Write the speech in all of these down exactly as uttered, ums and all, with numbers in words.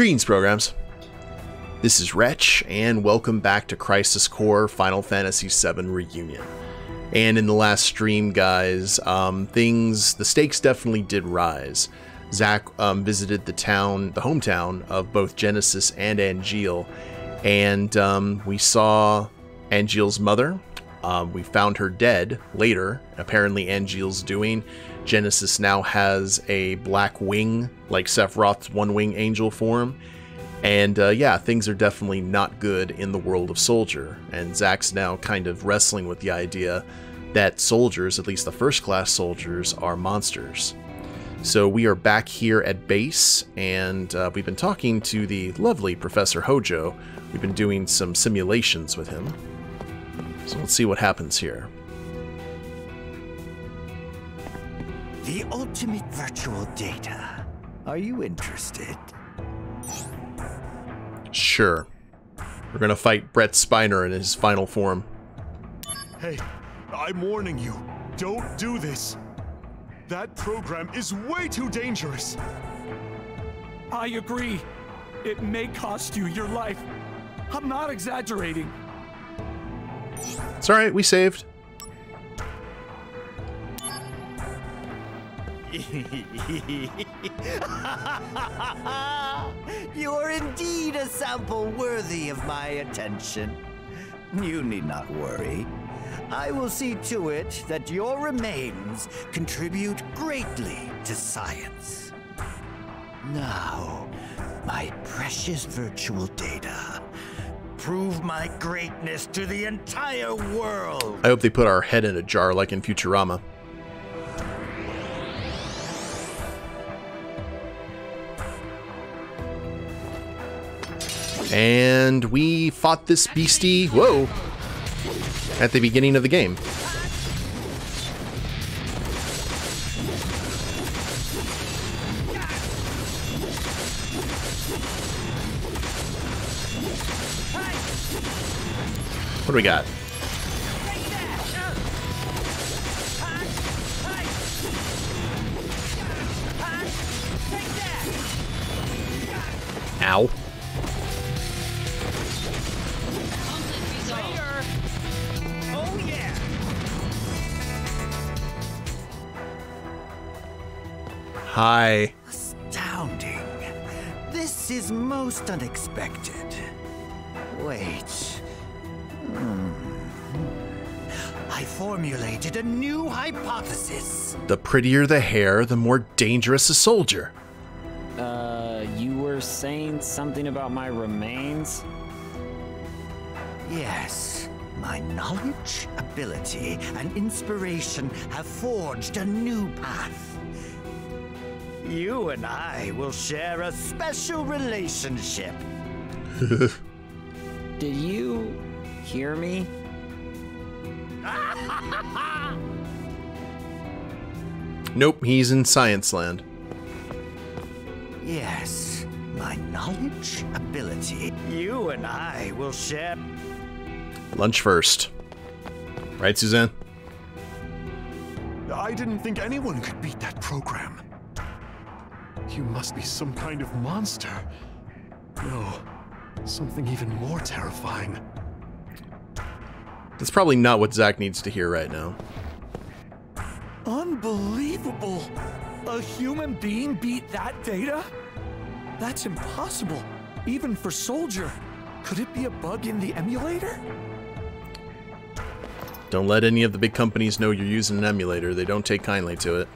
Greetings, programs. This is Wretch, and welcome back to Crisis Core: Final Fantasy seven Reunion. And in the last stream, guys, um, things, the stakes definitely did rise. Zack um, visited the town, the hometown of both Genesis and Angeal, and um, we saw Angeal's mother. Um, we found her dead later, apparently Angeal's doing. Genesis now has a black wing, like Sephiroth's one-wing angel form. And uh, yeah, things are definitely not good in the world of Soldier. And Zack's now kind of wrestling with the idea that soldiers, at least the first-class soldiers, are monsters. So we are back here at base, and uh, we've been talking to the lovely Professor Hojo. We've been doing some simulations with him. So let's see what happens here. The ultimate virtual data. Are you interested? Sure. We're gonna fight Brett Spiner in his final form. Hey, I'm warning you. Don't do this. That program is way too dangerous. I agree. It may cost you your life. I'm not exaggerating. It's alright, we saved. You are indeed a sample worthy of my attention. You need not worry. I will see to it that your remains contribute greatly to science. Now, my precious virtual data. Prove my greatness to the entire world. I hope they put our head in a jar like in Futurama. And we fought this beastie, whoa, at the beginning of the game. What do we got? Ow. Oh, yeah. Hi. Astounding. This is most unexpected. Wait. I formulated a new hypothesis. The prettier the hair, the more dangerous a soldier. Uh, you were saying something about my remains? Yes. My knowledge, ability, and inspiration have forged a new path. You and I will share a special relationship. Did you... hear me? Nope, he's in science land. Yes, my knowledge, ability. You and I will share. Lunch first. Right, Suzanne? I didn't think anyone could beat that program. You must be some kind of monster. No, something even more terrifying. That's probably not what Zack needs to hear right now. Unbelievable! A human being beat that data? That's impossible, even for Soldier. Could it be a bug in the emulator? Don't let any of the big companies know you're using an emulator. They don't take kindly to it.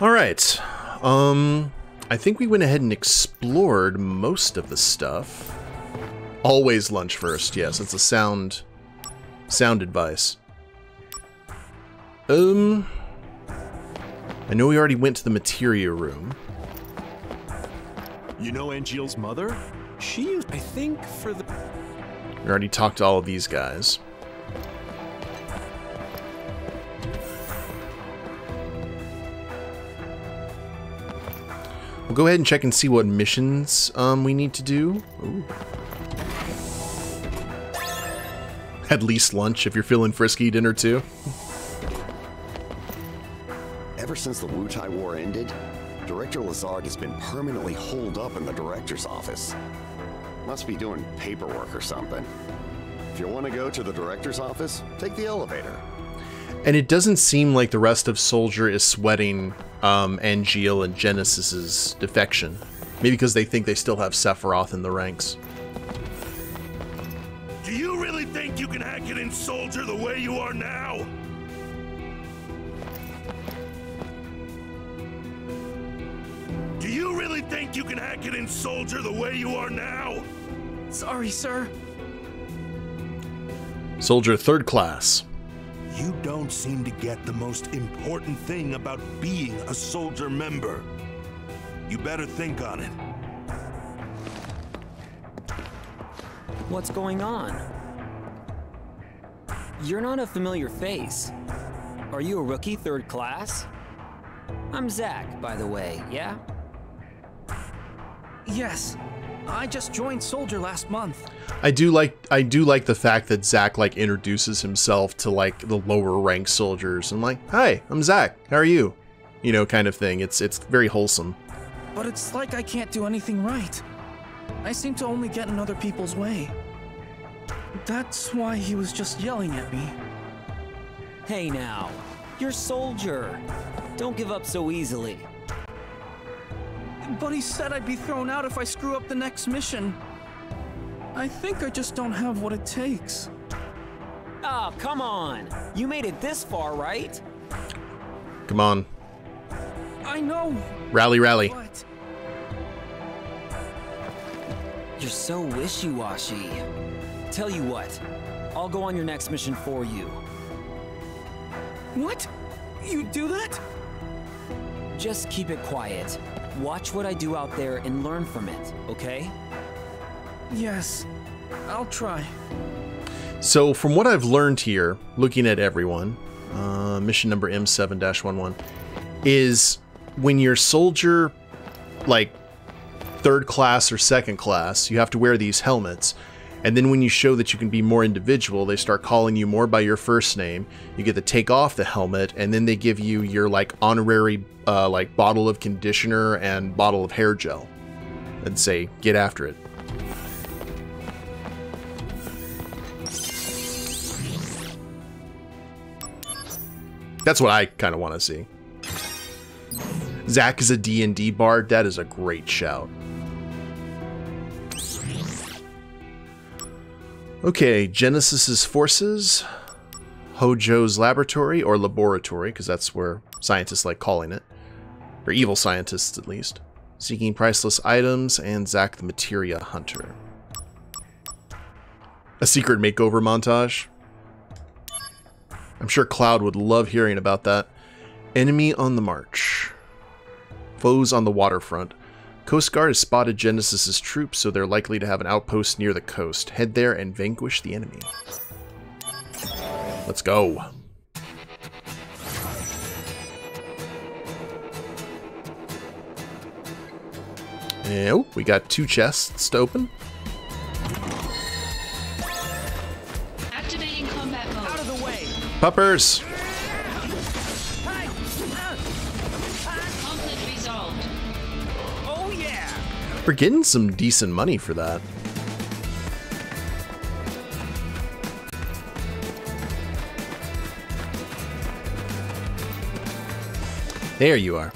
Alright. Um, I think we went ahead and explored most of the stuff. Always lunch first, yes, it's a sound sound advice. Um I know we already went to the Materia room. You know Angeal's mother? She I think for the We already talked to all of these guys. We'll go ahead and check and see what missions um we need to do. Ooh. At least lunch, if you're feeling frisky, dinner too. Ever since the Wutai War ended, Director Lazard has been permanently holed up in the director's office. Must be doing paperwork or something. If you want to go to the director's office, take the elevator. And it doesn't seem like the rest of Soldier is sweating um, Angeal and Genesis's defection. Maybe because they think they still have Sephiroth in the ranks. Do you really think you can hack it in Soldier the way you are now? Do you really think you can hack it in Soldier the way you are now? Sorry, sir. Soldier third class. You don't seem to get the most important thing about being a Soldier member. You better think on it. What's going on? You're not a familiar face. Are you a rookie third class? I'm Zack, by the way, yeah? Yes. I just joined Soldier last month. I do like I do like the fact that Zack like introduces himself to like the lower ranked soldiers and like, "Hi, I'm Zack. How are you?" You know, kind of thing. It's it's very wholesome. But it's like I can't do anything right. I seem to only get in other people's way. That's why he was just yelling at me. Hey now, you're Soldier. Don't give up so easily. But he said I'd be thrown out if I screw up the next mission. I think I just don't have what it takes. Oh, come on. You made it this far, right? Come on. I know. Rally, rally. What? You're so wishy-washy. Tell you what, I'll go on your next mission for you. What? You do that? Just keep it quiet. Watch what I do out there and learn from it, okay? Yes, I'll try. So from what I've learned here, looking at everyone, uh, mission number M seven dash eleven, is when you're Soldier, like third class or second class, you have to wear these helmets. And then when you show that you can be more individual, they start calling you more by your first name. You get to take off the helmet, and then they give you your like honorary uh, like bottle of conditioner and bottle of hair gel and say, get after it. That's what I kind of want to see. Zack is a D and D bard. That is a great shout. Okay, Genesis's forces, Hojo's laboratory, or laboratory, because that's where scientists like calling it, or evil scientists at least, seeking priceless items, and Zack the Materia Hunter. A secret makeover montage. I'm sure Cloud would love hearing about that. Enemy on the march. Foes on the waterfront. Coast Guard has spotted Genesis's troops, so they're likely to have an outpost near the coast. Head there and vanquish the enemy. Let's go. And, oh, we got two chests to open. Activating combat mode. Out of the way. Puppers. We're getting some decent money for that. There you are.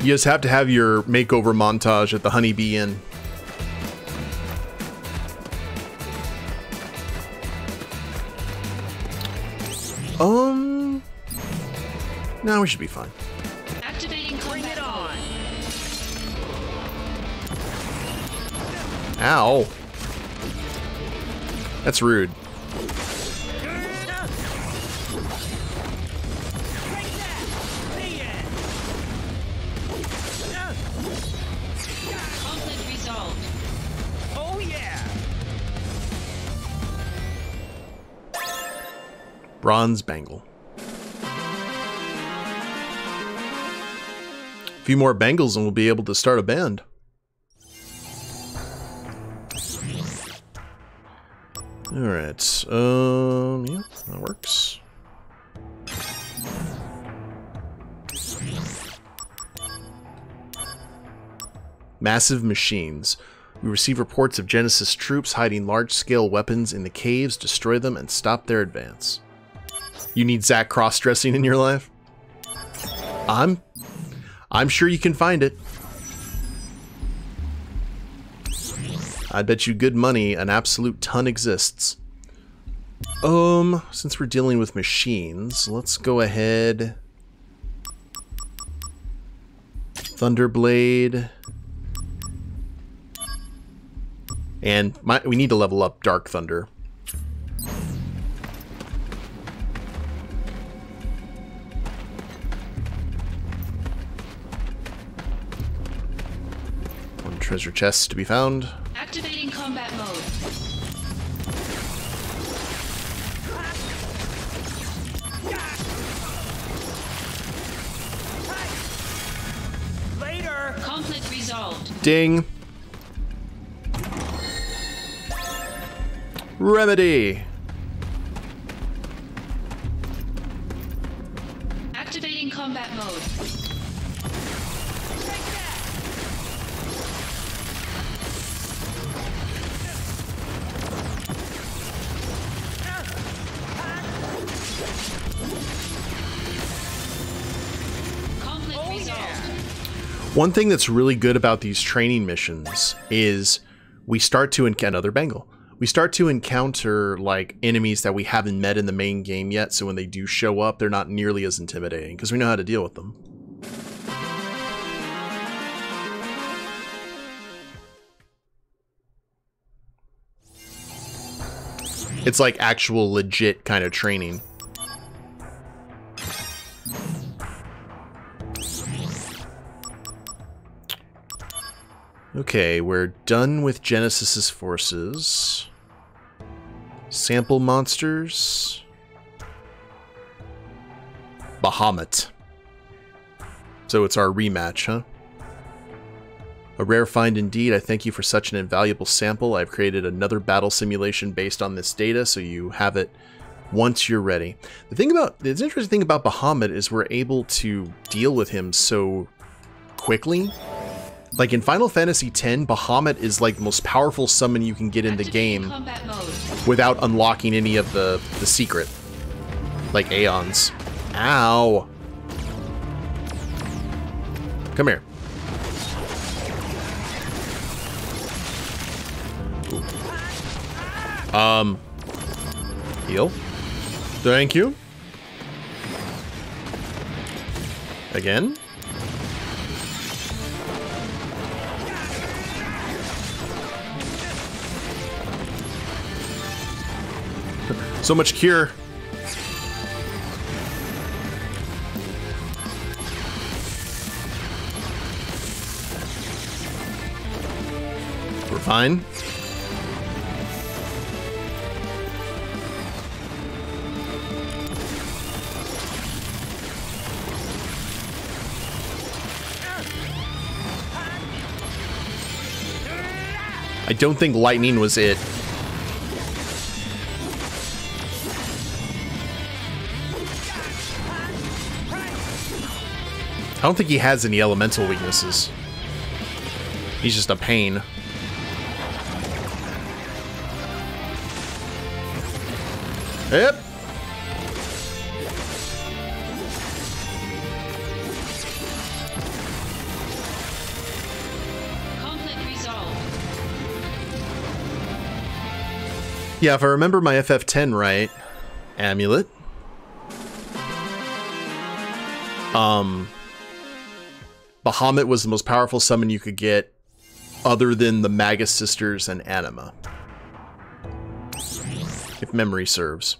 You just have to have your makeover montage at the Honeybee Inn. Um, no, we should be fine. Ow. That's rude. Oh yeah. Bronze bangle. A few more bangles and we'll be able to start a band. Alright, um, yeah, that works. massive machines. We receive reports of Genesis troops hiding large-scale weapons in the caves, destroy them, and stop their advance. You need Zack cross-dressing in your life? I'm... I'm sure you can find it. I bet you good money an absolute ton exists. Um, since we're dealing with machines, let's go ahead... Thunderblade... And my, we need to level up Dark Thunder. One treasure chest to be found. Activating combat mode. Later. Conflict resolved. Ding. Remedy. Activating combat mode. Conflict resolved. One thing that's really good about these training missions is we start to encounter another bangle. We start to encounter, like, enemies that we haven't met in the main game yet, so when they do show up, they're not nearly as intimidating, because we know how to deal with them. It's like actual legit kind of training. Okay, we're done with Genesis's forces. Sample monsters. Bahamut. So it's our rematch, huh? A rare find indeed. I thank you for such an invaluable sample. I've created another battle simulation based on this data, so you have it once you're ready. The thing about the interesting thing about Bahamut is we're able to deal with him so quickly. Like in Final Fantasy X, Bahamut is like the most powerful summon you can get in the game without unlocking any of the, the secret. Like Aeons. Ow! Come here. Ooh. Um. Heal. Thank you. Again? So much cure. We're fine. I don't think lightning was it. I don't think he has any elemental weaknesses. He's just a pain. Yep. Conflict resolved. Yeah, if I remember my F F ten right, amulet. Um. Bahamut was the most powerful summon you could get other than the Magus Sisters and Anima. If memory serves.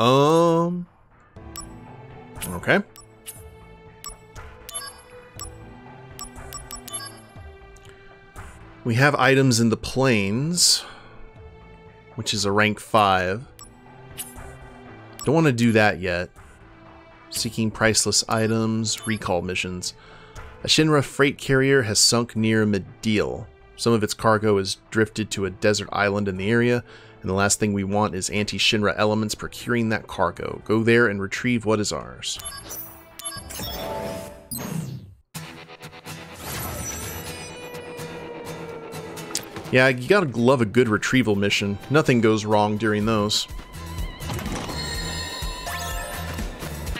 Um. Okay. We have items in the plains, which is a rank five. Don't want to do that yet. Seeking priceless items, recall missions. A Shinra freight carrier has sunk near Mideel. Some of its cargo is drifted to a desert island in the area, and the last thing we want is anti-Shinra elements procuring that cargo. Go there and retrieve what is ours. Yeah, you gotta love a good retrieval mission. Nothing goes wrong during those.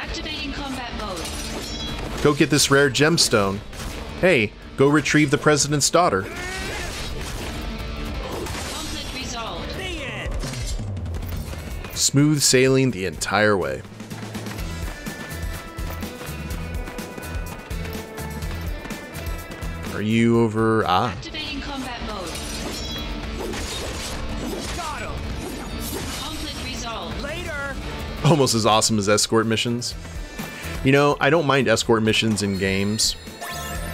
Activating combat mode. Go get this rare gemstone. Hey, go retrieve the president's daughter. Conflict resolved. Smooth sailing the entire way. Are you over? Ah. Activating combat mode. Almost as awesome as escort missions. You know, I don't mind escort missions in games,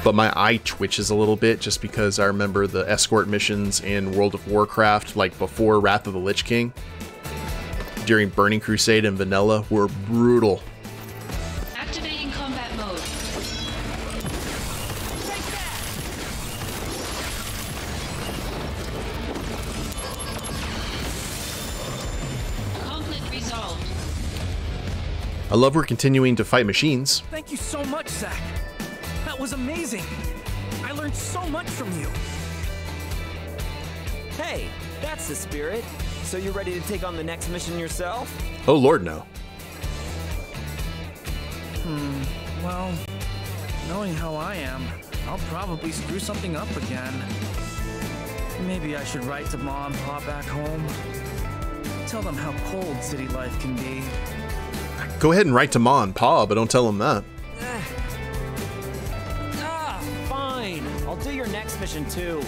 but my eye twitches a little bit just because I remember the escort missions in World of Warcraft, like before Wrath of the Lich King, during Burning Crusade and Vanilla, were brutal. Activating combat mode. Conflict resolved. I love we're continuing to fight machines. Thank you so much, Zack. That was amazing. I learned so much from you. Hey, that's the spirit. So you're ready to take on the next mission yourself? Oh, Lord, no. Hmm, well, knowing how I am, I'll probably screw something up again. Maybe I should write to Mom and Pa back home. Tell them how cold city life can be. Go ahead and write to Ma and Pa, but don't tell them that. Ah, fine. I'll do your next mission too.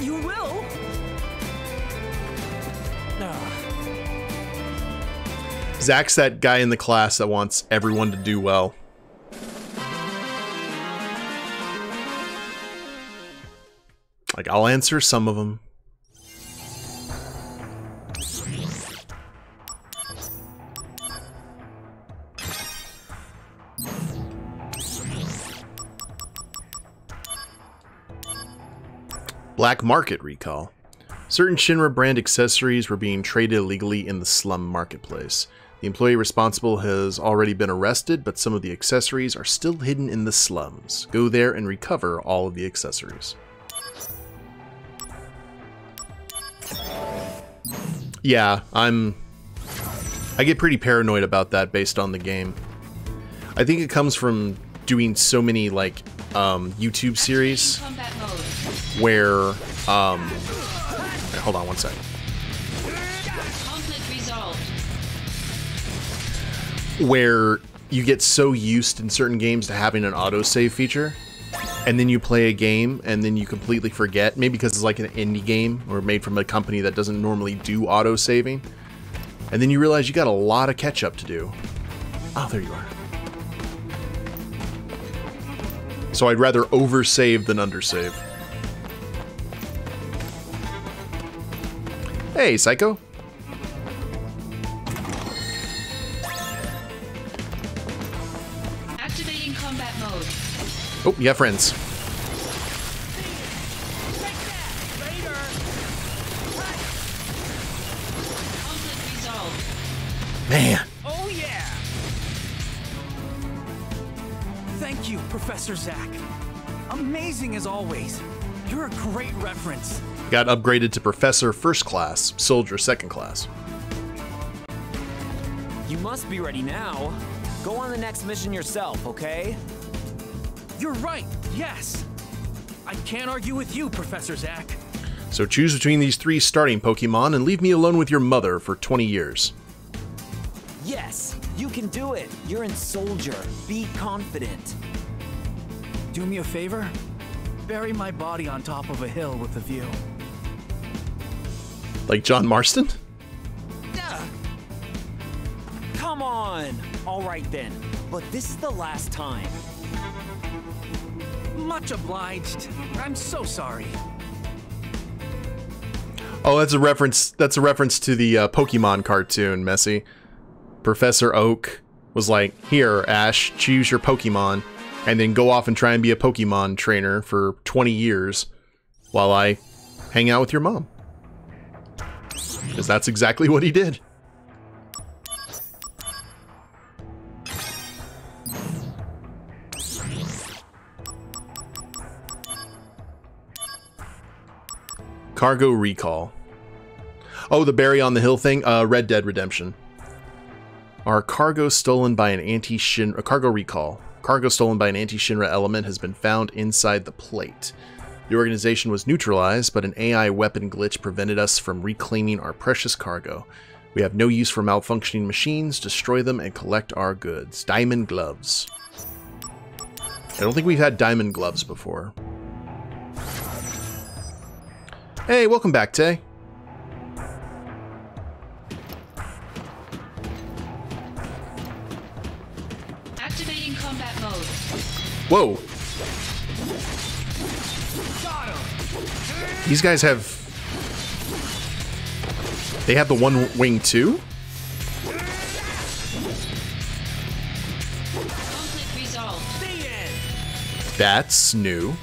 You will? Ah. Zack's that guy in the class that wants everyone to do well. Like, I'll answer some of them. Black market recall. Certain Shinra brand accessories were being traded illegally in the slum marketplace. The employee responsible has already been arrested, but some of the accessories are still hidden in the slums. Go there and recover all of the accessories. Yeah, I'm... I get pretty paranoid about that based on the game. I think it comes from doing so many, like, um, YouTube series where, um, hold on one second. Where you get so used in certain games to having an autosave feature, and then you play a game and then you completely forget, maybe because it's like an indie game or made from a company that doesn't normally do autosaving, and then you realize you got a lot of catch up to do. Oh, there you are. So I'd rather oversave than undersave. Hey, Psycho. Activating combat mode. Oh, you have friends. Man. Oh yeah. Thank you, Professor Zack. Amazing as always. You're a great reference. Got upgraded to Professor First Class, Soldier Second Class. You must be ready now. Go on the next mission yourself, okay? You're right, yes. I can't argue with you, Professor Zack. So choose between these three starting Pokemon and leave me alone with your mother for twenty years. Yes, you can do it. You're in Soldier. Be confident. Do me a favor? Bury my body on top of a hill with a view. Like John Marston? Duh. Come on! Alright then, but this is the last time. Much obliged. I'm so sorry. Oh, that's a reference that's a reference to the uh, Pokemon cartoon, Messi. Professor Oak was like, here, Ash, choose your Pokemon, and then go off and try and be a Pokemon trainer for twenty years. while I hang out with your mom. Because that's exactly what he did. Cargo recall. Oh, the berry on the hill thing. Uh, Red Dead Redemption. Our cargo stolen by an anti-Shinra... Cargo recall. Cargo stolen by an anti-Shinra element has been found inside the plate. The organization was neutralized, but an A I weapon glitch prevented us from reclaiming our precious cargo. We have no use for malfunctioning machines. Destroy them and collect our goods. Diamond gloves. I don't think we've had diamond gloves before. Hey, welcome back, Tay. Activating combat mode. Whoa. These guys have... They have the one wing too? Conflict resolved. That's new.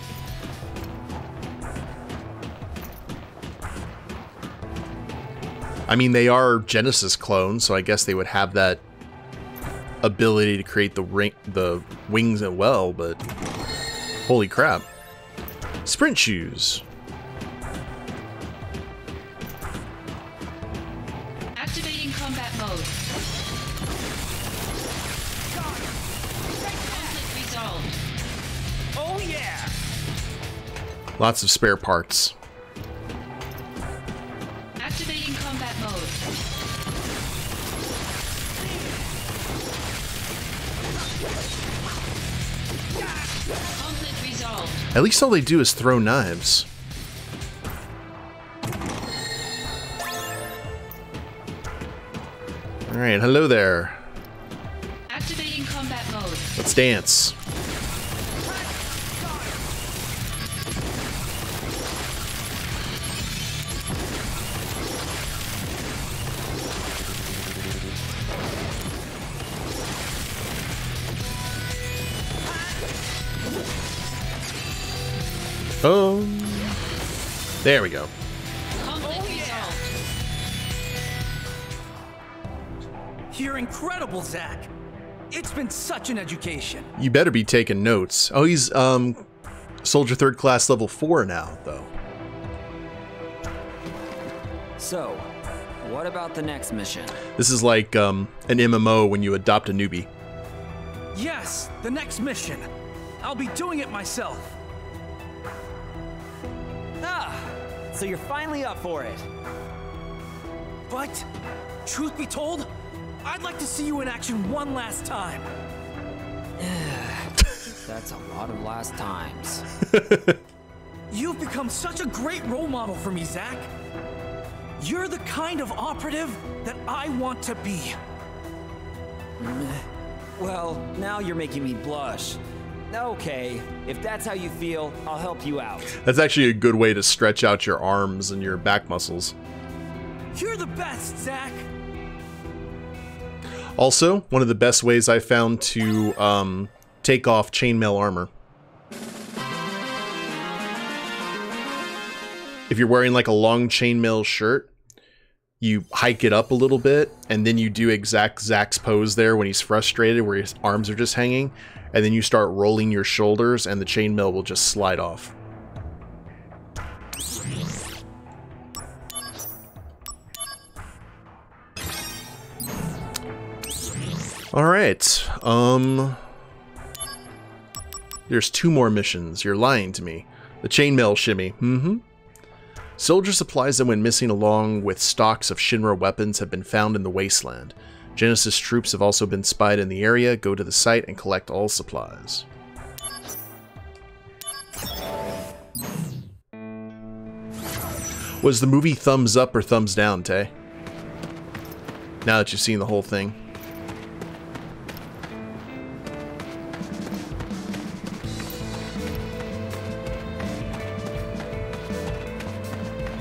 I mean, they are Genesis clones, so I guess they would have that ability to create the ring, the wings as well, but holy crap. Sprint shoes. Activating combat mode. Conflict resolved. Oh yeah. Lots of spare parts. At least all they do is throw knives. All right, hello there. Activating combat mode. Let's dance. Oh, there we go. Oh, yeah. You're incredible, Zack. It's been such an education. You better be taking notes. Oh, he's um, Soldier Third Class level four now, though. So, what about the next mission? This is like um, an M M O when you adopt a newbie. Yes, the next mission. I'll be doing it myself. So you're finally up for it. But, truth be told, I'd like to see you in action one last time. That's a lot of last times. You've become such a great role model for me, Zack. You're the kind of operative that I want to be. Well, now you're making me blush. Okay, if that's how you feel, I'll help you out. That's actually a good way to stretch out your arms and your back muscles. You're the best, Zack. Also, one of the best ways I found to um, take off chainmail armor. If you're wearing like a long chainmail shirt, you hike it up a little bit, and then you do exact Zack's pose there when he's frustrated, where his arms are just hanging. And then you start rolling your shoulders and the chainmail will just slide off. All right. Um, there's two more missions. You're lying to me. The chainmail shimmy. Mm-hmm. Soldier supplies that went missing along with stocks of Shinra weapons have been found in the wasteland. Genesis troops have also been spied in the area. Go to the site and collect all supplies. Was the movie thumbs up or thumbs down, Tay? Now that you've seen the whole thing.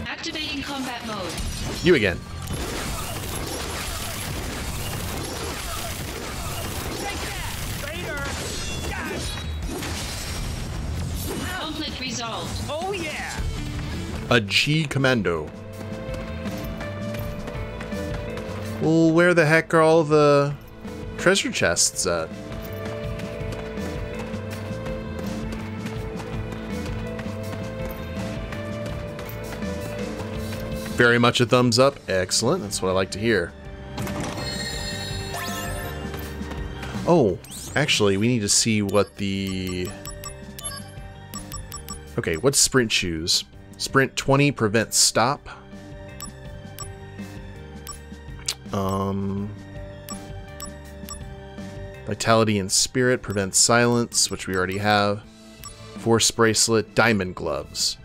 Activating combat mode. You again. Resolved. Oh yeah. A G Commando. Well, where the heck are all the treasure chests at? Very much a thumbs up. Excellent. That's what I like to hear. Oh, actually, we need to see what the... Okay, what's sprint shoes? Sprint twenty prevents stop. Um, Vitality and Spirit prevents silence, which we already have. Force Bracelet, Diamond Gloves.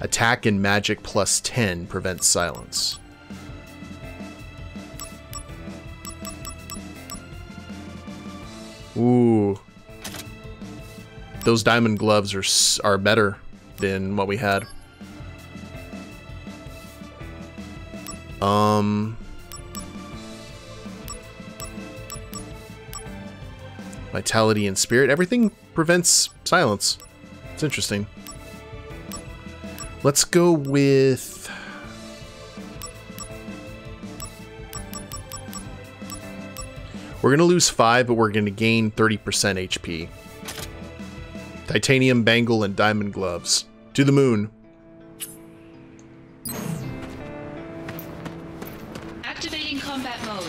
Attack and Magic plus ten prevents silence. Ooh. Those Diamond Gloves are, are better than what we had. Um... Vitality and Spirit. Everything prevents silence. It's interesting. Let's go with... We're going to lose five, but we're going to gain thirty percent H P. Titanium Bangle and Diamond Gloves. To the moon. Activating combat mode.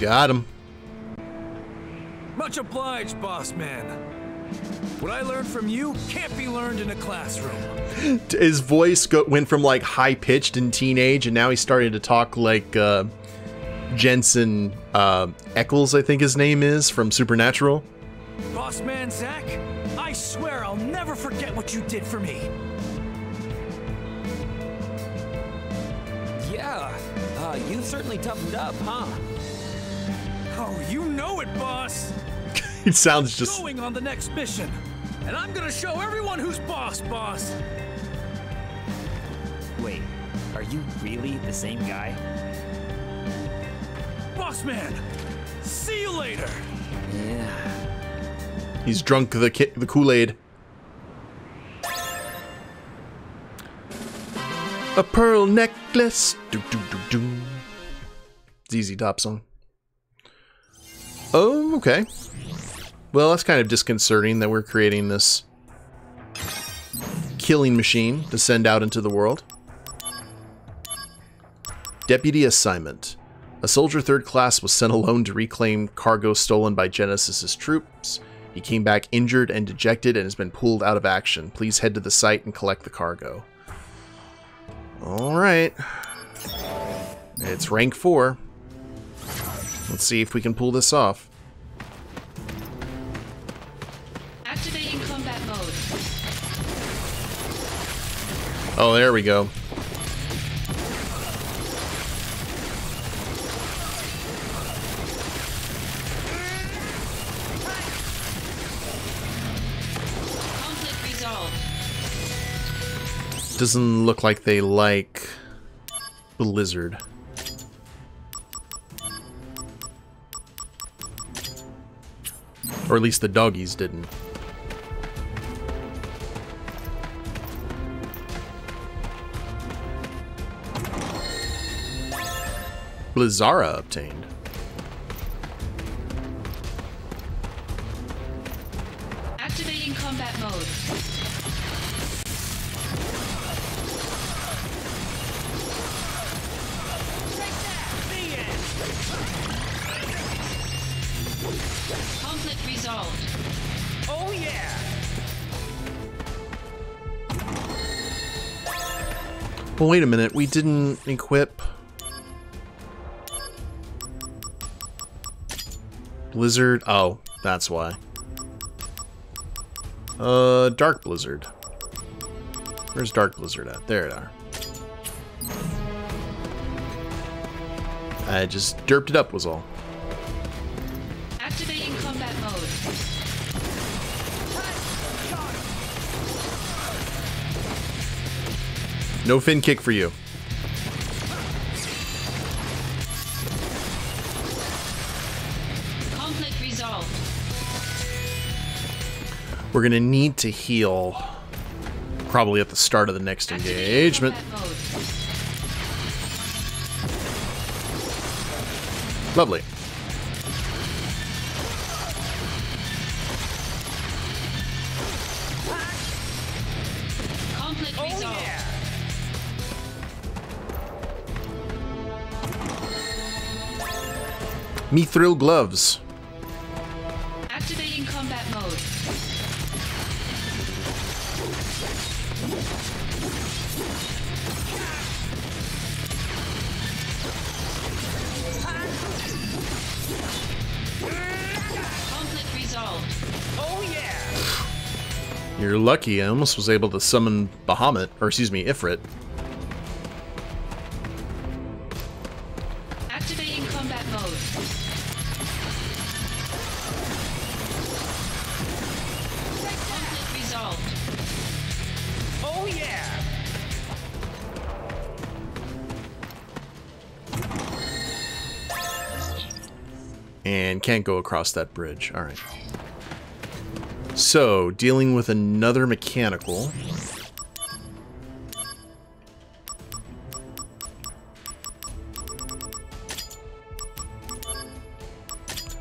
Got him. Much obliged, boss man. What I learned from you can't be learned in a classroom. His voice go went from like high pitched in teenage, and now he's starting to talk like uh, Jensen uh, Eccles, I think his name is, from Supernatural. Boss man Zack, I swear I'll never forget what you did for me. Yeah, uh, you certainly toughened up, huh? Oh, you know it, boss. It sounds just going on the next mission, and I'm gonna show everyone who's boss, boss. Wait, are you really the same guy? Boss man, see you later. Yeah. He's drunk the ki the Kool-Aid. A pearl necklace. Do do do do. It's easy top song. Oh, okay. Well, that's kind of disconcerting that we're creating this killing machine to send out into the world. Deputy assignment. A soldier third class was sent alone to reclaim cargo stolen by Genesis's troops. He came back injured and dejected and has been pulled out of action. Please head to the site and collect the cargo. All right. It's rank four. Let's see if we can pull this off. Activating combat mode. Oh, there we go. Conflict resolved. Doesn't look like they like the lizard. Or at least the doggies didn't. Blizzara obtained. Activating combat mode. Conflict resolved. Oh yeah. Well, wait a minute. We didn't equip Blizzard. Oh, that's why. Uh, Dark Blizzard. Where's Dark Blizzard at? There it are. I just derped it up was all. Activating combat mode. No fin kick for you. Conflict resolved. We're gonna need to heal probably at the start of the next engagement. Lovely. Mithril gloves. Activating combat mode. Conflict resolved. Oh yeah. You're lucky. I almost was able to summon Bahamut, or excuse me, Ifrit. Can't go across that bridge. All right. So, dealing with another mechanical.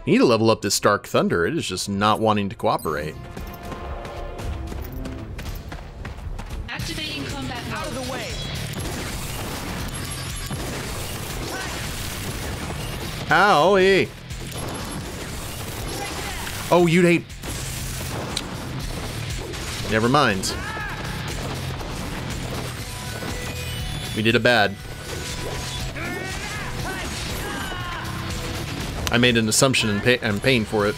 We need to level up this Dark Thunder. It is just not wanting to cooperate. Activating combat out of the way. Owie. Oh, you'd hate. Never mind. We did a bad. I made an assumption and pay I'm paying for it.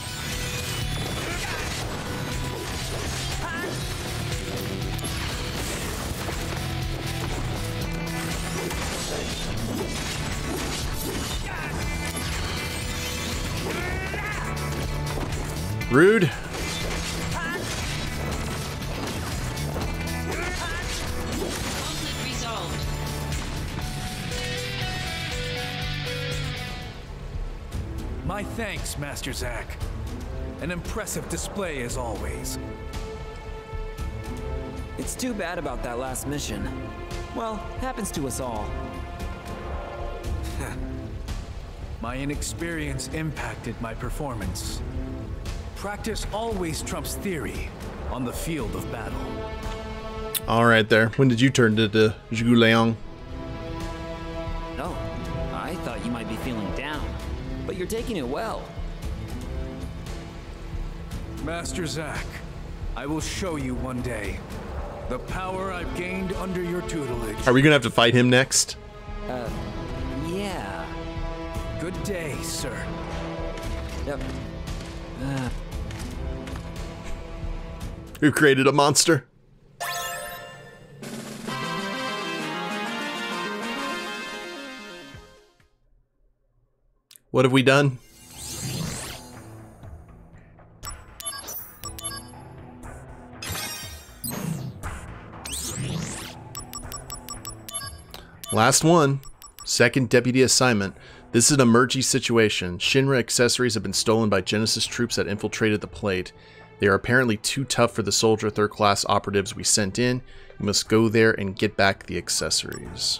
Rude. My thanks, Master Zack. An impressive display as always. It's too bad about that last mission. Well, happens to us all. My inexperience impacted my performance. Practice always trumps theory on the field of battle. All right, there. When did you turn to the Zhugu Liang? Oh, I thought you might be feeling down, but you're taking it well. Master Zack, I will show you one day the power I've gained under your tutelage. Are we gonna have to fight him next? Uh, yeah. Good day, sir. Yep. Uh. Who created a monster? What have we done? Last one. Second deputy assignment. This is an emergency situation. Shinra accessories have been stolen by Genesis troops that infiltrated the plate. They are apparently too tough for the soldier third class operatives we sent in. You must go there and get back the accessories.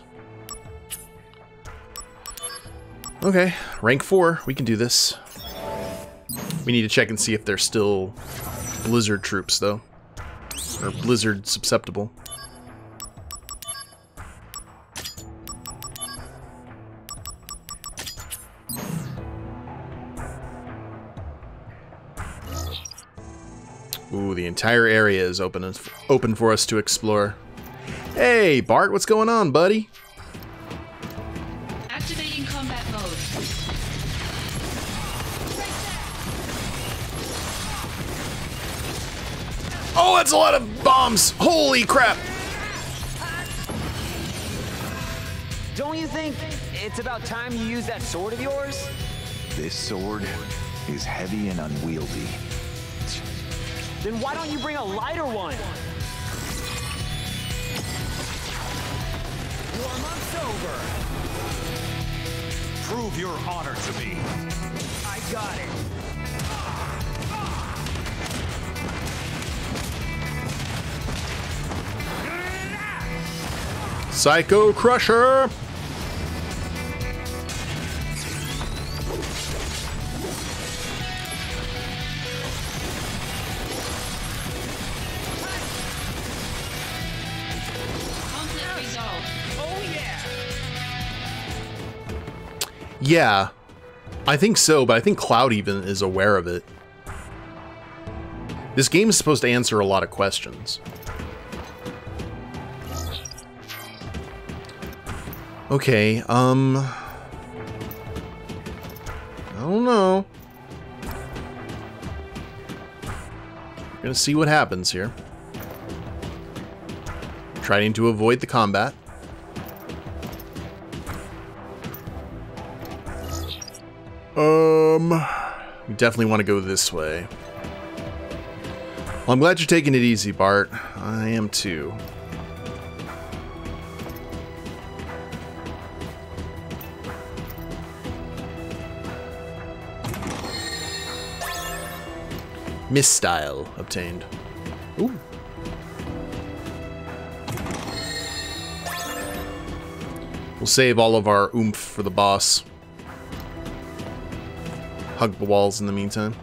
Okay, rank four. We can do this. We need to check and see if they're still Blizzard troops, though. Or Blizzard susceptible. Ooh, the entire area is open open for us to explore. Hey, Bart, what's going on, buddy? Activating combat mode. Oh, that's a lot of bombs! Holy crap! Don't you think it's about time you use that sword of yours? This sword is heavy and unwieldy. Then why don't you bring a lighter one? Four months over. Prove your honor to me. I got it. Psycho Crusher. Yeah, I think so, but I think Cloud even is aware of it. This game is supposed to answer a lot of questions. Okay, um... I don't know. We're gonna see what happens here. Trying to avoid the combat. Um, we definitely want to go this way. Well, I'm glad you're taking it easy, Bart. I am too. Missile obtained. Ooh. We'll save all of our oomph for the boss. Hug the walls in the meantime.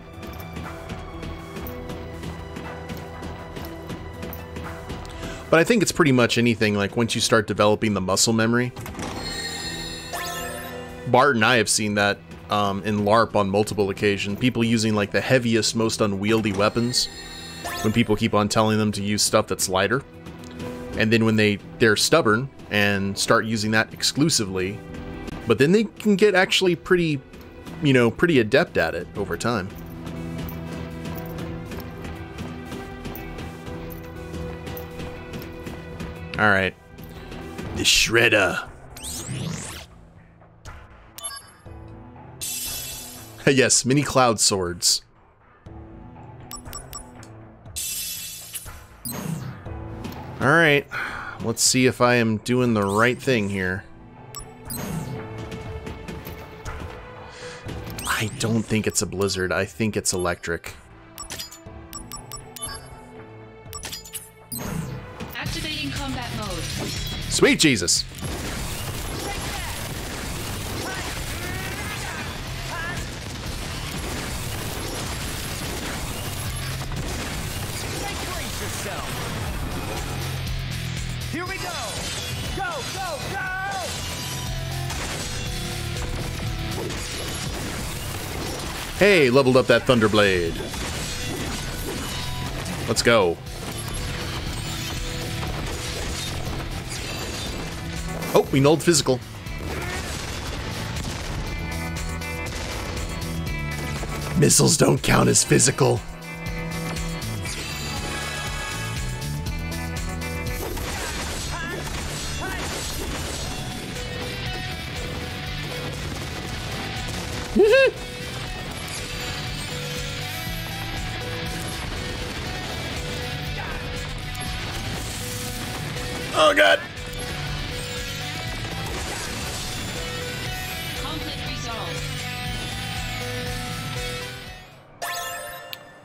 But I think it's pretty much anything, like once you start developing the muscle memory. Bart and I have seen that um, in LARP on multiple occasions. People using like the heaviest, most unwieldy weapons when people keep on telling them to use stuff that's lighter. And then when they, they're stubborn and start using that exclusively, but then they can get actually pretty... you know, pretty adept at it over time. All right. The Shredder. Yes, mini cloud swords. All right. Let's see if I am doing the right thing here. I don't think it's a blizzard. I think it's electric. Activating combat mode. Sweet Jesus. Here we go. Go, go, go. Hey, leveled up that Thunderblade. Let's go. Oh, we nulled physical. Missiles don't count as physical.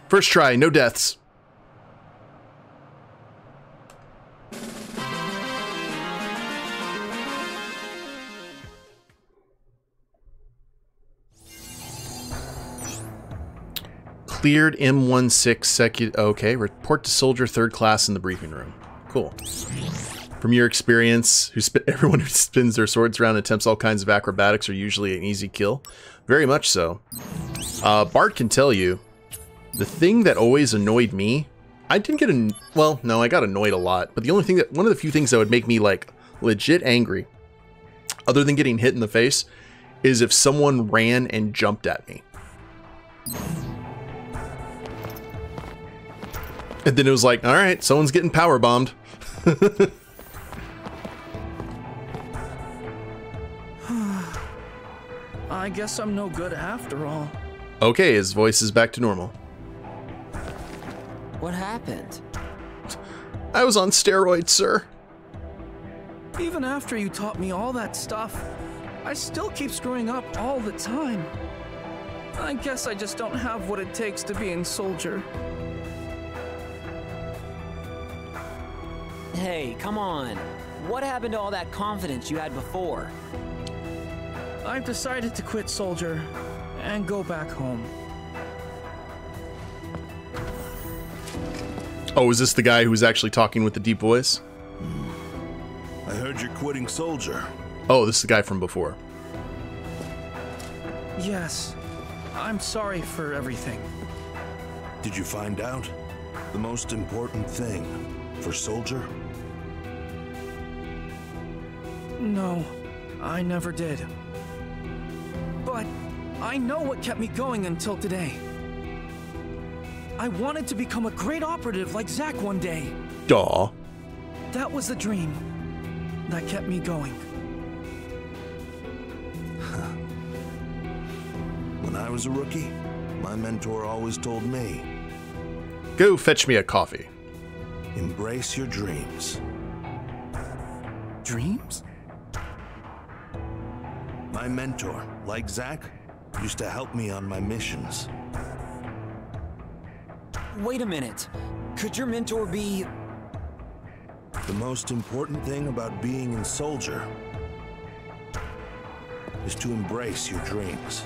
First try, no deaths. Cleared M sixteen secu- okay, report to Soldier third class in the briefing room. Cool. From your experience, who sp- everyone who spins their swords around and attempts all kinds of acrobatics are usually an easy kill. Very much so. Uh, Bart can tell you, the thing that always annoyed me, I didn't get an... well, no, I got annoyed a lot, but the only thing that... one of the few things that would make me, like, legit angry, other than getting hit in the face, is if someone ran and jumped at me. And then it was like, alright, someone's getting powerbombed. I guess I'm no good after all. Okay, his voice is back to normal. What happened? I was on steroids, sir. Even after you taught me all that stuff, I still keep screwing up all the time. I guess I just don't have what it takes to be in Soldier. Hey, come on. What happened to all that confidence you had before? I've decided to quit Soldier and go back home. Oh, is this the guy who was actually talking with the deep voice? Hmm. I heard you're quitting Soldier. Oh, this is the guy from before. Yes. I'm sorry for everything. Did you find out? The most important thing for Soldier? No, I never did. But I know what kept me going until today. I wanted to become a great operative like Zack one day. Duh. That was the dream that kept me going. When I was a rookie, my mentor always told me, go fetch me a coffee. Embrace your dreams. Dreams? My mentor, like Zack, used to help me on my missions. Wait a minute. Could your mentor be... The most important thing about being in Soldier is to embrace your dreams.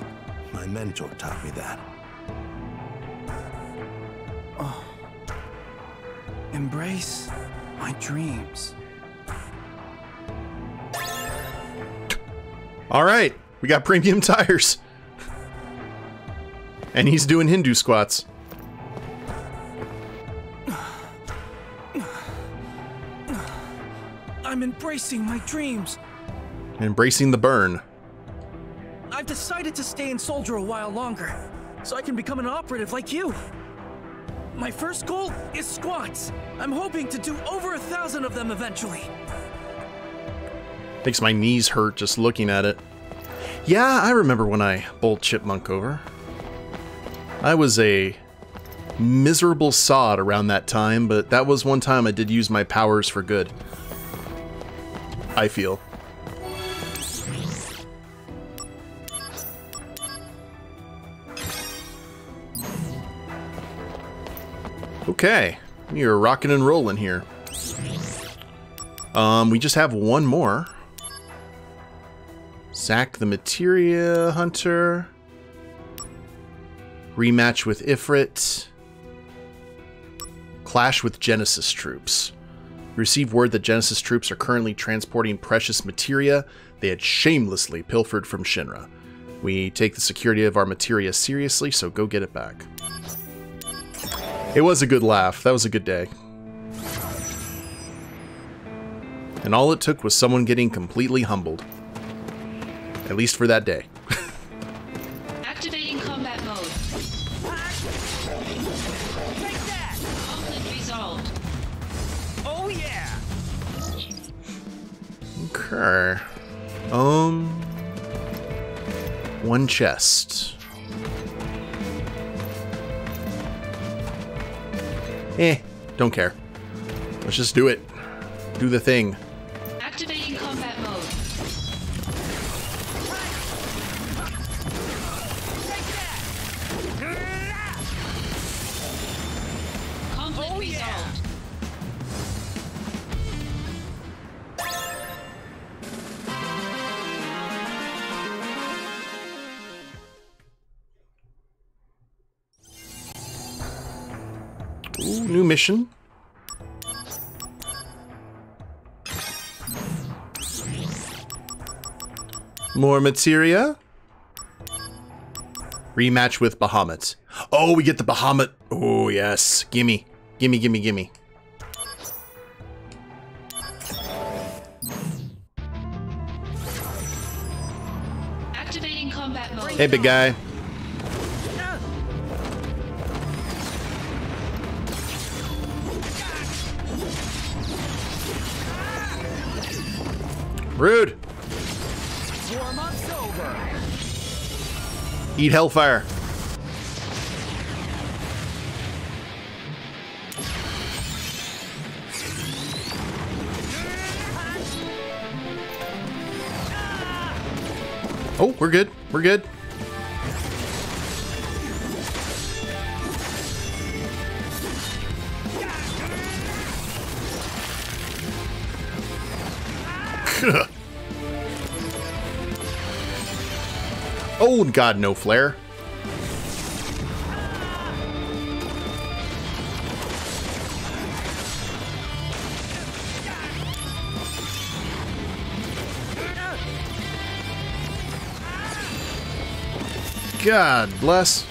My mentor taught me that. Oh. Embrace my dreams. All right, we got premium tires. And he's doing Hindu squats. I'm embracing my dreams. Embracing the burn. I've decided to stay in Soldier a while longer, so I can become an operative like you. My first goal is squats. I'm hoping to do over a thousand of them eventually. Makes my knees hurt just looking at it. Yeah, I remember when I bowled Chipmunk over. I was a miserable sod around that time, but that was one time I did use my powers for good. I feel. Okay, you're rocking and rolling here. Um, we just have one more. Zack the Materia Hunter. Rematch with Ifrit. Clash with Genesis troops. Receive word that Genesis troops are currently transporting precious materia they had shamelessly pilfered from Shinra. We take the security of our materia seriously, so go get it back. It was a good laugh. That was a good day. And all it took was someone getting completely humbled. At least for that day. Activating combat mode. Take that! Conflict resolved. Oh yeah. Okay. Um one chest. Eh, don't care. Let's just do it. Do the thing. Activating combat mode. Conflict oh, resolved. Yeah. Ooh, new mission. More materia. Rematch with Bahamut. Oh, we get the Bahamut. Oh, yes. Gimme. Gimme, gimme, gimme. Activating combat mode. Hey, big guy. Rude. Eat hellfire. Oh, we're good. We're good. Oh, God, no flare. God bless.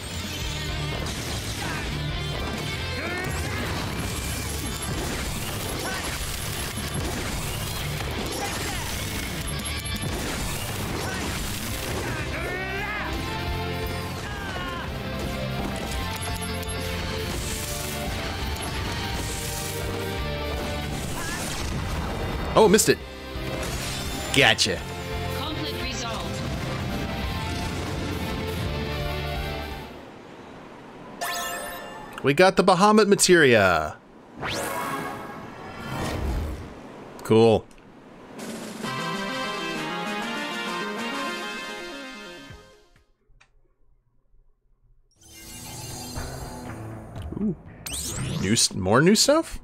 Oh, missed it. Gotcha. We got the Bahamut Materia. Cool. Ooh. New, more new stuff?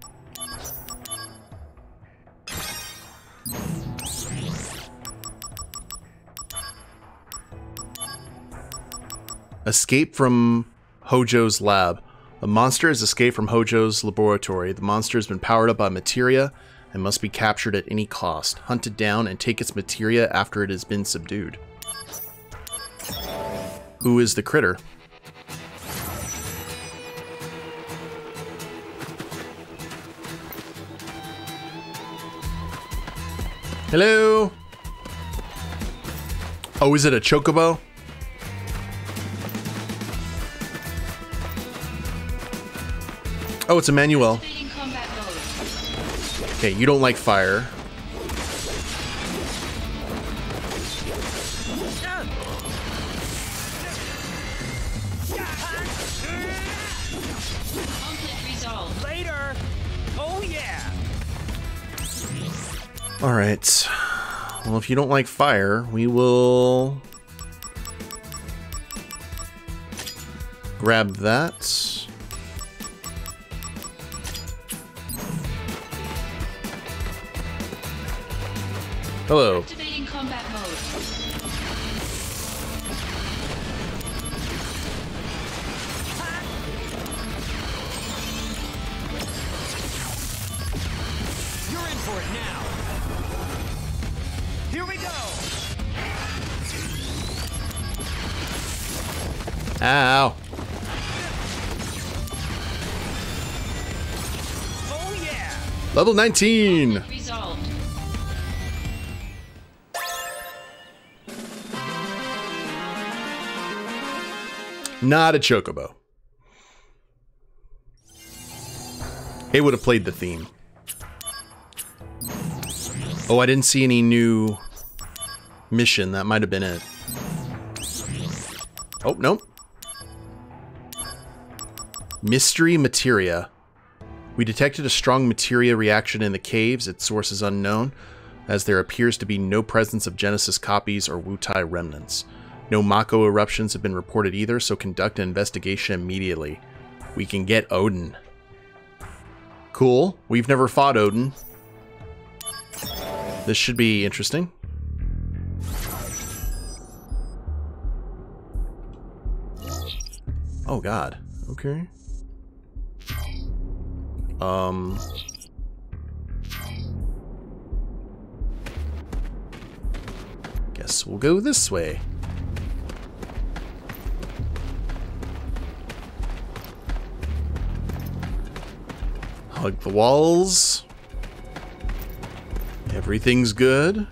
Escape from Hojo's lab. The monster has escaped from Hojo's laboratory. The monster has been powered up by materia and must be captured at any cost. Hunted down and take its materia after it has been subdued. Who is the critter? Hello? Oh, is it a chocobo? Oh, it's Emmanuel. Okay, you don't like fire. Later. Oh yeah. All right. Well, if you don't like fire, we will grab that. Hello. Activating combat mode. You're in for it now. Here we go. Ow. Oh yeah. Level nineteen. Not a chocobo. It would have played the theme. Oh, I didn't see any new mission. That might have been it. Oh, nope. Mystery materia. We detected a strong materia reaction in the caves. Its source is unknown, as there appears to be no presence of Genesis copies or Wutai remnants. No Mako eruptions have been reported either, so conduct an investigation immediately. We can get Odin. Cool. We've never fought Odin. This should be interesting. Oh God. Okay. Um... Guess we'll go this way. Hug the walls. Everything's good.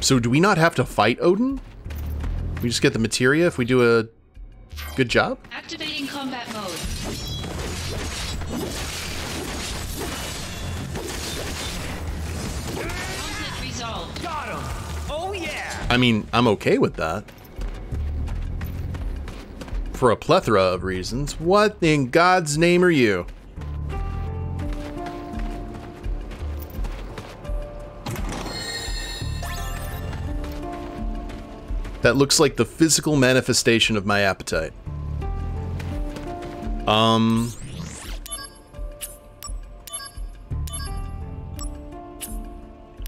So do we not have to fight Odin? We just get the materia if we do a good job? Activating combat mode. Conflict resolved. Got him. Oh yeah. I mean, I'm okay with that. For a plethora of reasons. What in God's name are you? that looks like the physical manifestation of my appetite. Um...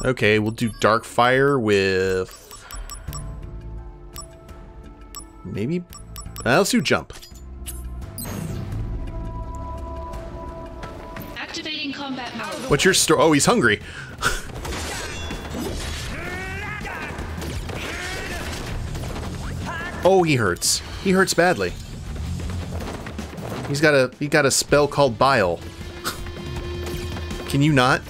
Okay, we'll do dark fire with... Maybe? Uh, let's do jump. Activating combat mode. What's your story? Oh, he's hungry. Oh, he hurts. He hurts badly. He's got a he got a spell called bile. Can you not?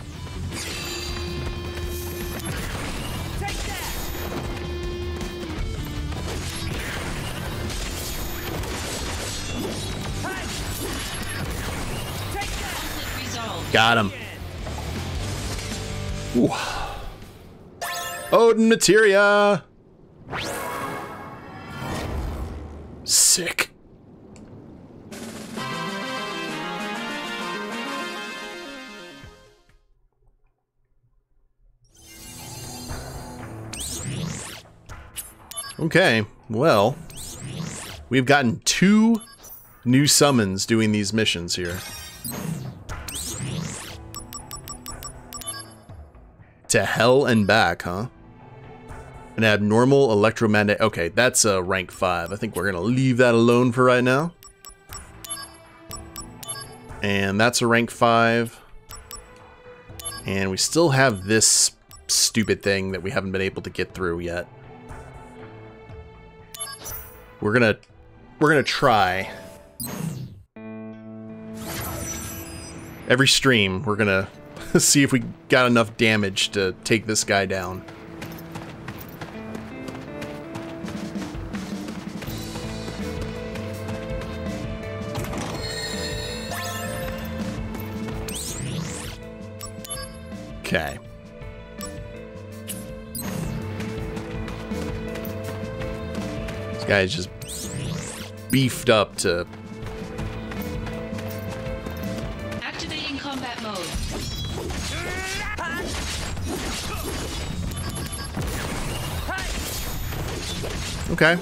Got him. Ooh. Odin Materia! Sick. Okay, well, we've gotten two new summons doing these missions here. To hell and back, huh? An abnormal electromagnetic... Okay, that's a uh, rank five. I think we're gonna leave that alone for right now. And that's a rank five. And we still have this stupid thing that we haven't been able to get through yet. We're gonna... We're gonna try. Every stream, we're gonna... see if we got enough damage to take this guy down. Okay. This guy's just beefed up to... Activating combat mode. Okay.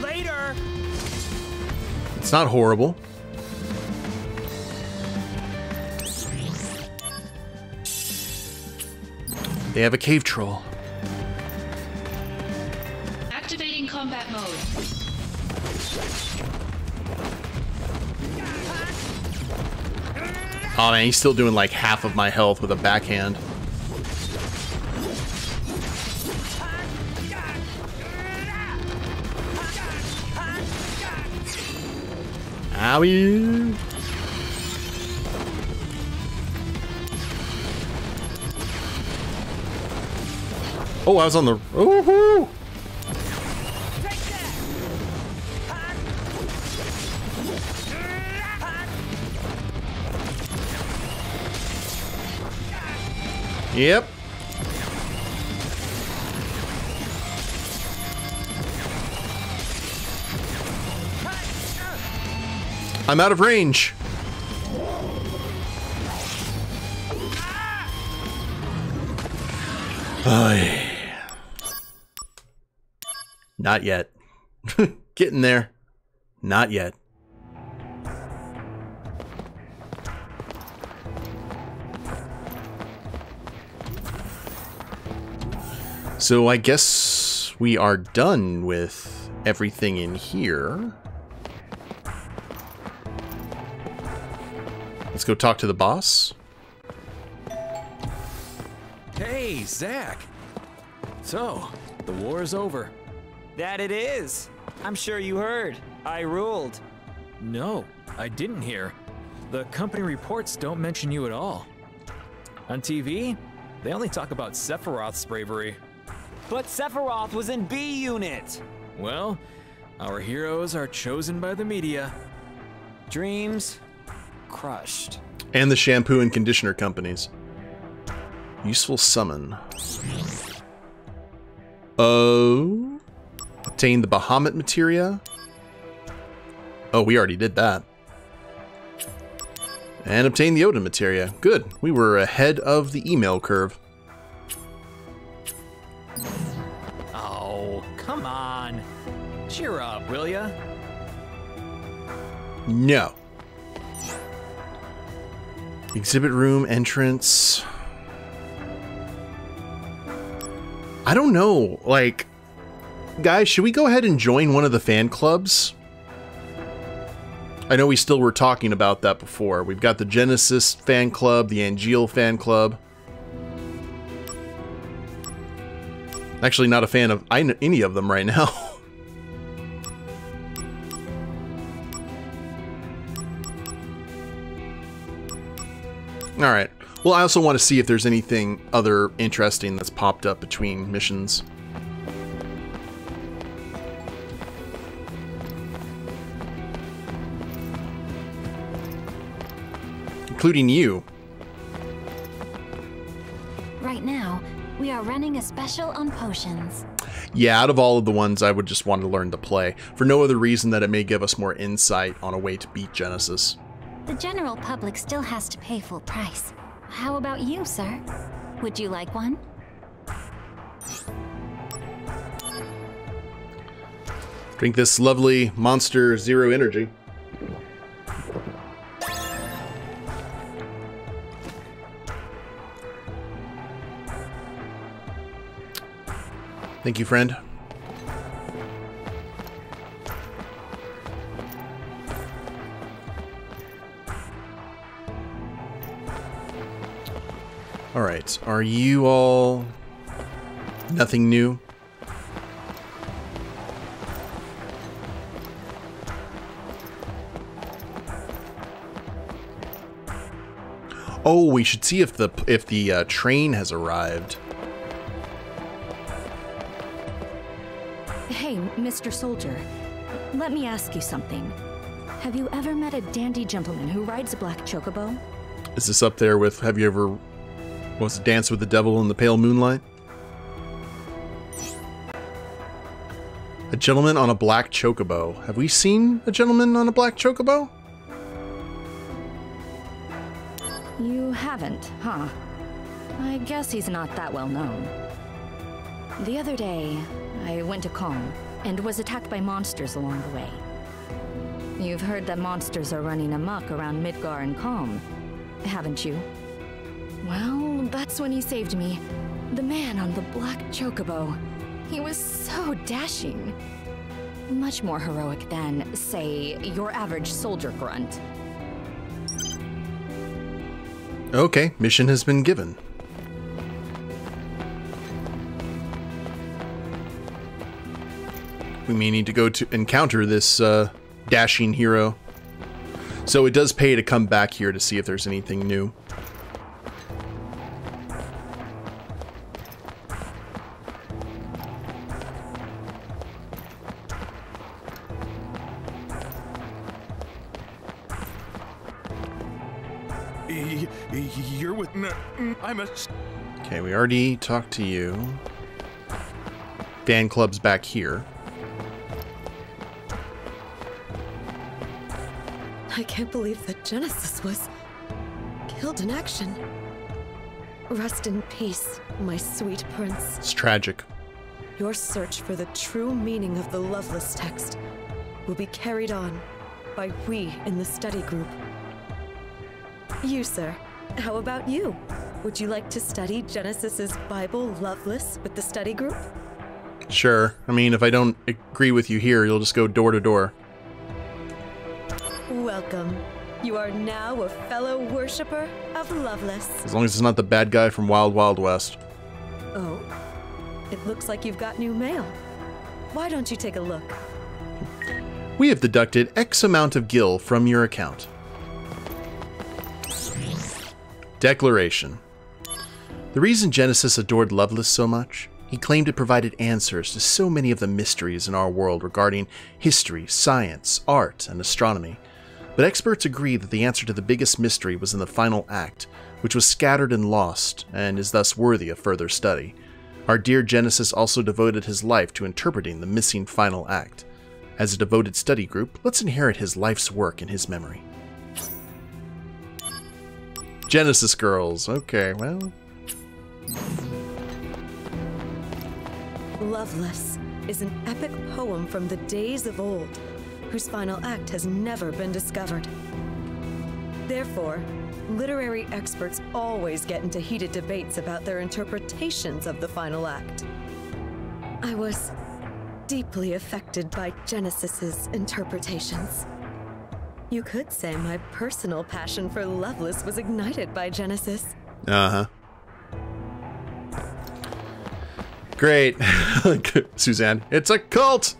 Later. It's not horrible. They have a cave troll. Activating combat mode. Oh man, he's still doing like half of my health with a backhand. Owie! Oh, I was on the... Woohoo! Yep. I'm out of range. Not yet. Getting there. Not yet. So I guess we are done with everything in here. Let's go talk to the boss. Hey, Zack. So, the war is over. That it is. I'm sure you heard. I ruled. No, I didn't hear. The company reports don't mention you at all. On T V, they only talk about Sephiroth's bravery. But Sephiroth was in B Unit! Well, our heroes are chosen by the media. Dreams crushed. And the shampoo and conditioner companies. Useful summon. Oh. Obtain the Bahamut materia. Oh, we already did that. and obtain the Odin Materia. Good, we were ahead of the email curve. Oh, come on. Cheer up, will ya? No. Exhibit room entrance. I don't know, like, guys, should we go ahead and join one of the fan clubs? I know we still were talking about that before. We've got the Genesis fan club, the Angeal fan club. Actually, not a fan of any of them right now. All right. Well, I also want to see if there's anything other interesting that's popped up between missions. Including you. Right now, we are running a special on potions. Yeah, out of all of the ones, I would just want to learn to play, for no other reason that it may give us more insight on a way to beat Genesis. The general public still has to pay full price. How about you, sir? Would you like one? Drink this lovely Monster Zero Energy. Thank you, friend. All right, are you all nothing new? Oh, we should see if the if the uh, train has arrived. Hey, Mister Soldier, let me ask you something. Have you ever met a dandy gentleman who rides a black chocobo? Is this up there with, have you ever... wants to dance with the devil in the pale moonlight? A gentleman on a black chocobo. Have we seen a gentleman on a black chocobo? You haven't, huh? I guess he's not that well known. The other day, I went to Kalm and was attacked by monsters along the way. You've heard that monsters are running amok around Midgar and Kalm, haven't you? Well, that's when he saved me. The man on the black chocobo. He was so dashing. Much more heroic than, say, your average soldier grunt. Okay, mission has been given. We may need to go to encounter this uh, dashing hero. So it does pay to come back here to see if there's anything new. Okay, we already talked to you. Fan club's back here. I can't believe that Genesis was killed in action. Rest in peace, my sweet prince. It's tragic. Your search for the true meaning of the Loveless text will be carried on by we in the study group. You, sir. How about you? Would you like to study Genesis's Bible, Loveless, with the study group? Sure. I mean, if I don't agree with you here, you'll just go door to door. Welcome. You are now a fellow worshiper of Loveless. As long as it's not the bad guy from Wild Wild West. Oh, it looks like you've got new mail. Why don't you take a look? We have deducted X amount of gil from your account. Declaration. The reason Genesis adored Loveless so much, he claimed it provided answers to so many of the mysteries in our world regarding history, science, art, and astronomy. But experts agree that the answer to the biggest mystery was in the final act, which was scattered and lost, and is thus worthy of further study. Our dear Genesis also devoted his life to interpreting the missing final act. As a devoted study group, let's inherit his life's work in his memory. Genesis girls. Okay, well. Loveless is an epic poem from the days of old, whose final act has never been discovered. Therefore, literary experts always get into heated debates about their interpretations of the final act. I was deeply affected by Genesis's interpretations. You could say my personal passion for Loveless was ignited by Genesis. Uh-huh. Great. Suzanne, it's a cult!